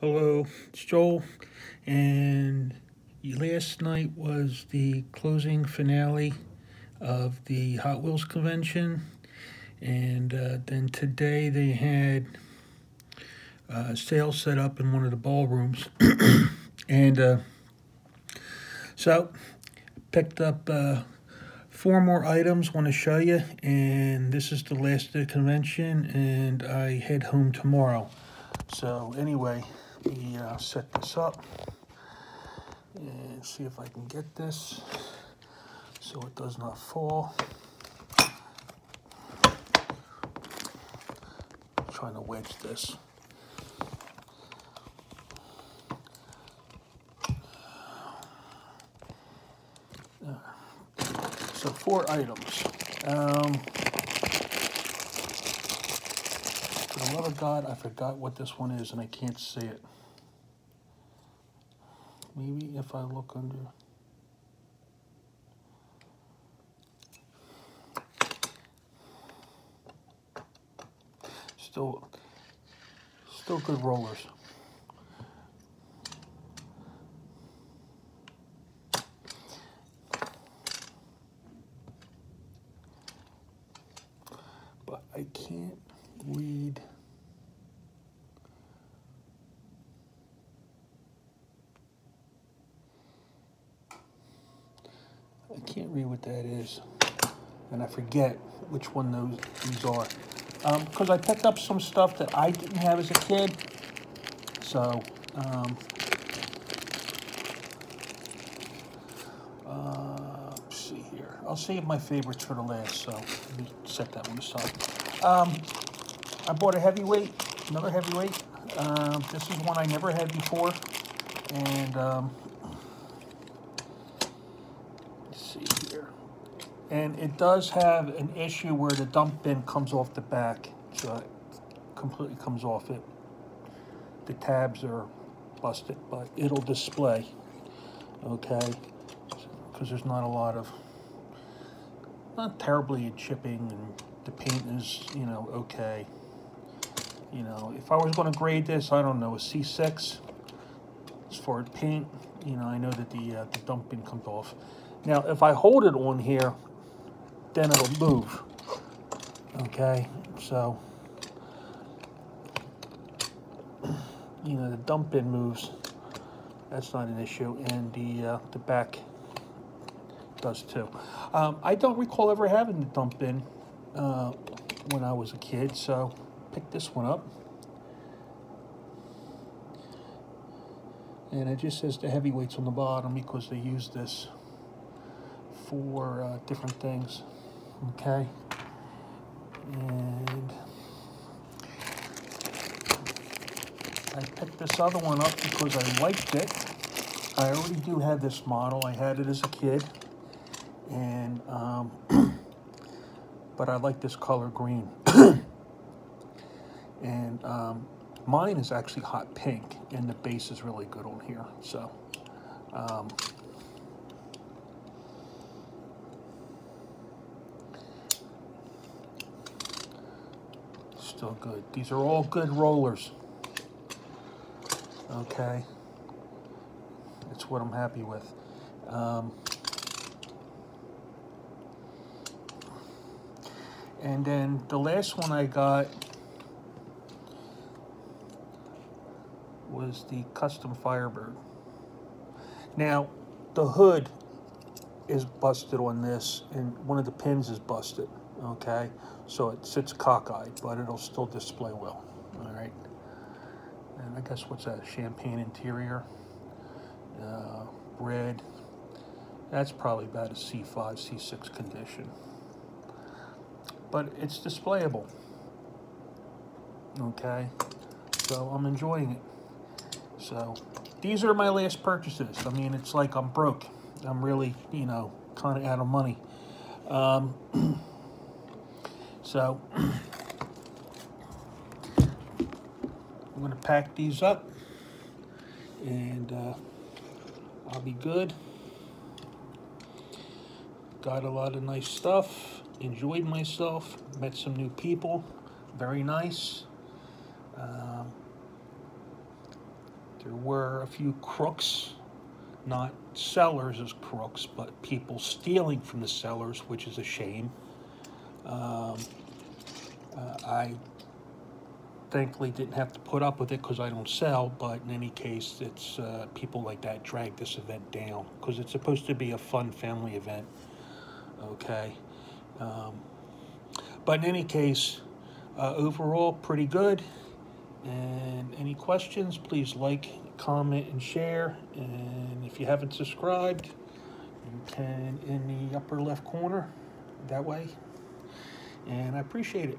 Hello, it's Joel, and last night was the closing finale of the Hot Wheels convention, and then today they had sales set up in one of the ballrooms, and so picked up four more items want to show you, and this is the last of the convention, and I head home tomorrow. So anyway, we set this up and see if I can get this so it does not fall. I'm trying to wedge this. So four items. For the love of God, I forgot what this one is and I can't see it. Maybe if I look under. Still good rollers. But I can't read. I can't read what that is, and I forget which one these are, because I picked up some stuff that I didn't have as a kid. So let's see here. I'll save my favorites for the last, so let me set that one aside. I bought a heavyweight, another heavyweight. This is one I never had before, and and it does have an issue where the dump bin comes off the back, so it completely comes off it. The tabs are busted, but it'll display, okay? Because there's not a lot of, not terribly chipping, and the paint is, you know, okay. You know, if I was going to grade this, I don't know, a C6 as far as paint. You know, I know that the dump bin comes off. Now, if I hold it on here, then it'll move, okay? So, you know, the dump bin moves. That's not an issue, and the back does too. I don't recall ever having the dump bin when I was a kid, so picked this one up. And it just says the heavyweights on the bottom because they use this for different things, okay? And I picked this other one up because I liked it. I already do have this model. I had it as a kid, and but I like this color green. And mine is actually hot pink, and the base is really good on here. So still good. These are all good rollers, okay? That's what I'm happy with. And then the last one I got was the Custom Firebird. Now, the hood is busted on this, and one of the pins is busted. Okay, so it sits cockeyed, but it'll still display well. All right, and I guess what's that? Champagne interior, red. That's probably about a C5, C6 condition, but it's displayable. Okay, so I'm enjoying it. So these are my last purchases. I mean, it's like I'm broke. I'm really, you know, kind of out of money. So I'm going to pack these up, and I'll be good. Got a lot of nice stuff, enjoyed myself, met some new people, very nice. There were a few crooks, not sellers as crooks, but people stealing from the sellers, which is a shame. I thankfully didn't have to put up with it because I don't sell, but in any case, it's people like that drag this event down because it's supposed to be a fun family event, okay? But in any case, overall, pretty good. And any questions, please like, comment, and share. And if you haven't subscribed, you can in the upper left corner, that way. And I appreciate it.